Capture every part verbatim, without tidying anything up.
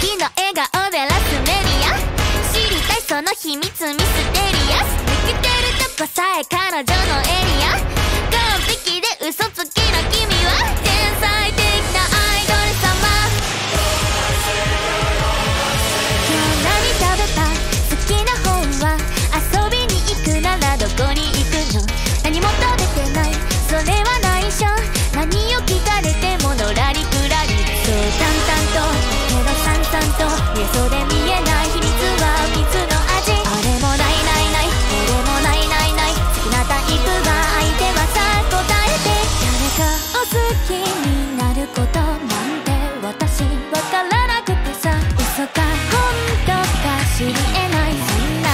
キの笑顔でラスメリア知りたいその秘密ミステリアス抜けてるとこさえ彼女のエリア完璧で嘘つきの君は天才的なアイドル様今日何食べた好きな本は遊びに行くならどこに行くの何も食べてないそれは内緒何を聞かれてものらりくらりそう淡々と「見えそうで見えない秘密は秘密の味」「あれもないないないこれもないないない」「好きなタイプは相手はさ答えて」「誰かを好きになることなんて私わからなくてさ」「嘘か本当か知りえない」「そんな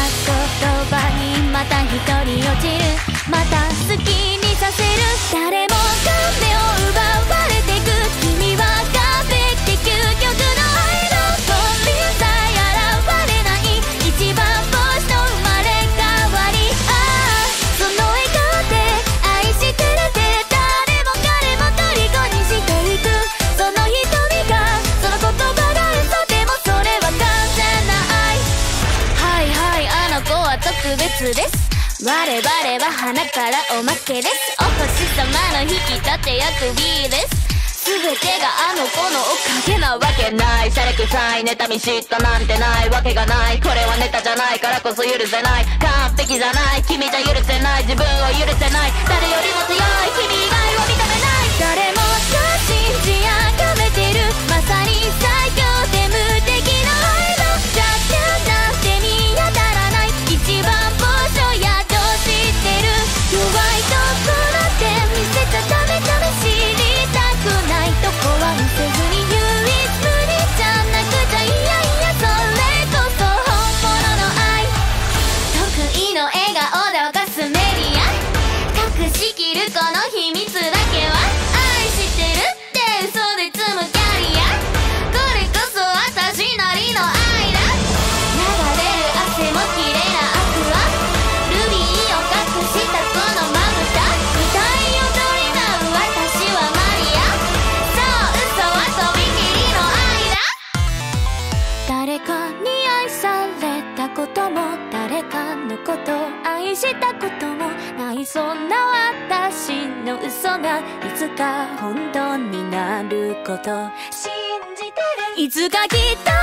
言葉にまた一人落ちる」「また好きにさせる」「誰もが目を奪われてく」「君は完璧究極の愛」我々は花からおまけです。お星様の引き立て役 B です。全てがあの子のおかげなわけない。シャレくさい妬み嫉妬なんてないわけがない。これはネタじゃないからこそ許せない。完璧じゃない君じゃ許せない。自分を許せない。誰よりも強い君以外は認めない。誰もが信じあがめてるまさに最強で無敵な愛の弱者なんて見当たらない。一番弱いところで見せちゃダメダメ知りたくないとこは見せずに唯一無二じゃなくちゃいやいやそれこそ本物の愛。得意の笑顔で犯すメディア隠しきるこの秘密だけは愛してるって嘘で積むキャリアこれこそ私なりの愛だ。流れる汗も綺麗なアクアルビーを隠したこのまぶた舞台踊りな私はマリアそう嘘はとびきりの愛だ。誰かに愛されたことも誰かのこと愛したこともないそんな私の嘘がいつか本当になること信じてるいつかきっと